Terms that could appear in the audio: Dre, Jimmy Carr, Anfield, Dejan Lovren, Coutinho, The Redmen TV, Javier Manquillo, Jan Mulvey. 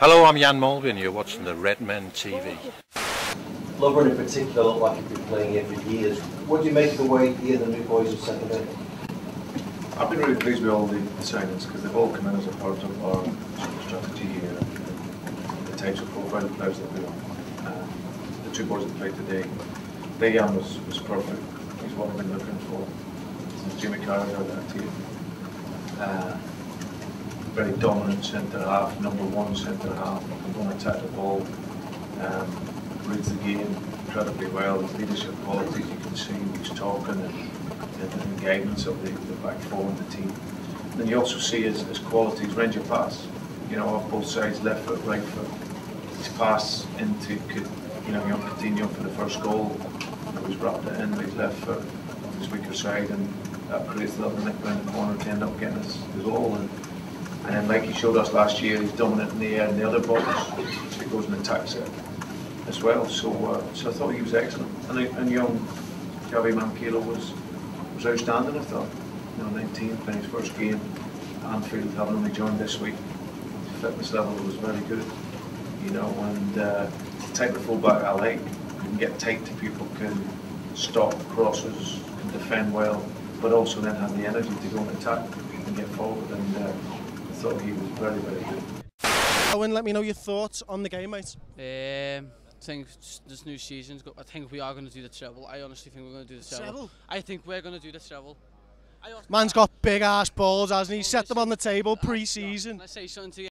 Hello, I'm Jan Mulvey and you're watching The Redmen TV. Lovren in particular looked like he'd been playing here for years. What do you make of the way here the new boys have settled in? I've been really pleased with all the signings because they've all come in as a part of our strategy here and the types of profile players that we want. The two boys that played today, Dejan was perfect. He's what I've been looking for since Jimmy Carr out of that team. Very dominant centre half, number one centre half. I'm going to attack the ball. Reads the game incredibly well. His leadership qualities, you can see he's talking and the guidance of the back four and the team. And then you also see his qualities, range of pass. You know, off both sides, left foot, right foot. His pass into, young Coutinho for the first goal. He's wrapped it in with his left foot on his weaker side, and that creates a little nick around the corner to end up getting his goal. And then, like he showed us last year, he's dominant in the air and the other balls. So he goes and attacks it as well. So I thought he was excellent. And young Javier Manquillo was outstanding, I thought. 19, playing his first game. Anfield, having only joined this week, his fitness level was very good. And the type of fullback I like. You can get tight to people, can stop crosses, can defend well, but also then have the energy to go and attack and get forward. So he was very, very good. Owen, let me know your thoughts on the game, mate. I think this new season's good. I think we are going to do the treble. I honestly think we're going to do the treble. I think we're going to do the treble. Man's got big ass balls, hasn't he? Set them on the table pre-season.